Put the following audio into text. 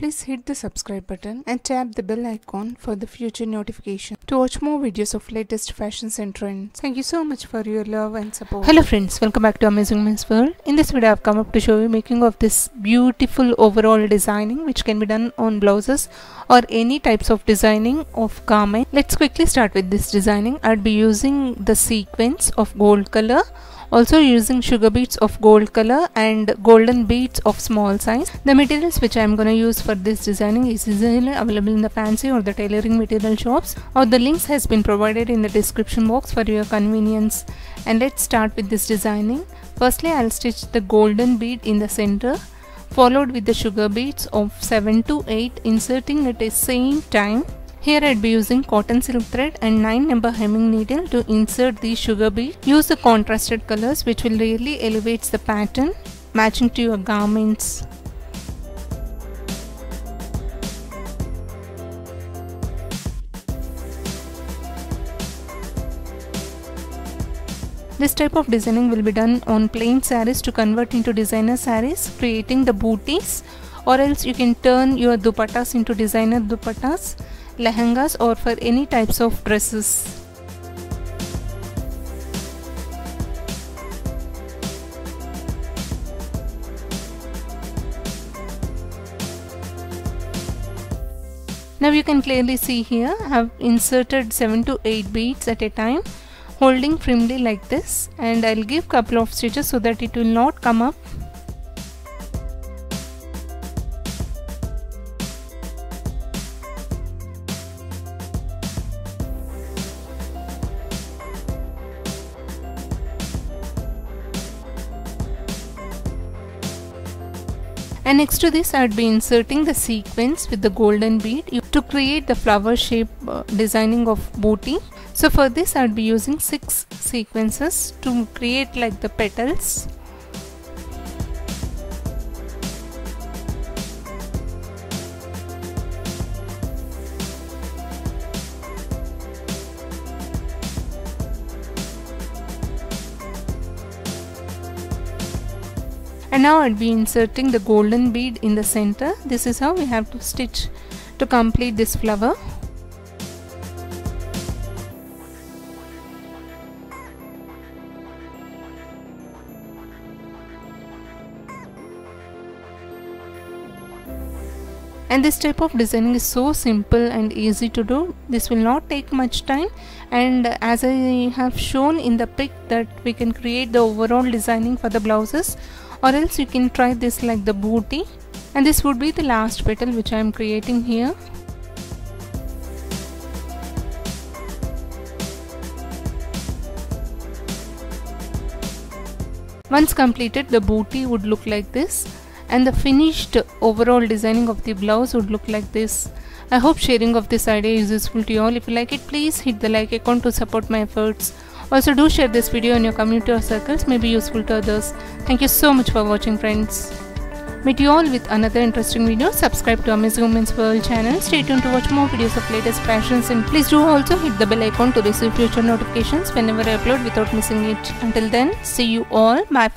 Please hit the subscribe button and tap the bell icon for the future notification to watch more videos of latest fashions and trends. Thank you so much for your love and support. Hello friends, welcome back to Amazing Women's World. In this video I have come up to show you making of this beautiful overall designing which can be done on blouses or any types of designing of garment. Let's quickly start with this designing. I'll be using the sequins of gold color, also using sugar beads of gold color and golden beads of small size. The materials which I am going to use for this designing is easily available in the fancy or the tailoring material shops, or the links has been provided in the description box for your convenience. And let's start with this designing. Firstly, I'll stitch the golden bead in the center, followed with the sugar beads of 7 to 8, inserting at the same time. Here I'd be using cotton silk thread and 9 number hemming needle to insert the sugar bead. Use the contrasted colors which will really elevate the pattern matching to your garments. This type of designing will be done on plain sarees to convert into designer sarees, creating the booties, or else you can turn your dupattas into designer dupattas, lehengas, or for any types of dresses. Now you can clearly see here I have inserted 7 to 8 beads at a time, holding firmly like this, and I'll give couple of stitches so that it will not come up. And next to this I would be inserting the sequins with the golden bead to create the flower shape designing of booty. So for this I would be using 6 sequences to create like the petals. And now I'll be inserting the golden bead in the center. This is how we have to stitch to complete this flower. And this type of designing is so simple and easy to do. This will not take much time, and as I have shown in the pic that we can create the overall designing for the blouses, or else you can try this like the booty. And this would be the last petal which I am creating here. Once completed, the booty would look like this, and the finished overall designing of the blouse would look like this. I hope sharing of this idea is useful to you all. If you like it, please hit the like icon to support my efforts. Also, do share this video in your community or circles, may be useful to others. Thank you so much for watching, friends. Meet you all with another interesting video. Subscribe to Amazing Women's World channel. Stay tuned to watch more videos of latest fashions, and please do also hit the bell icon to receive future notifications whenever I upload without missing it. Until then, see you all. Bye.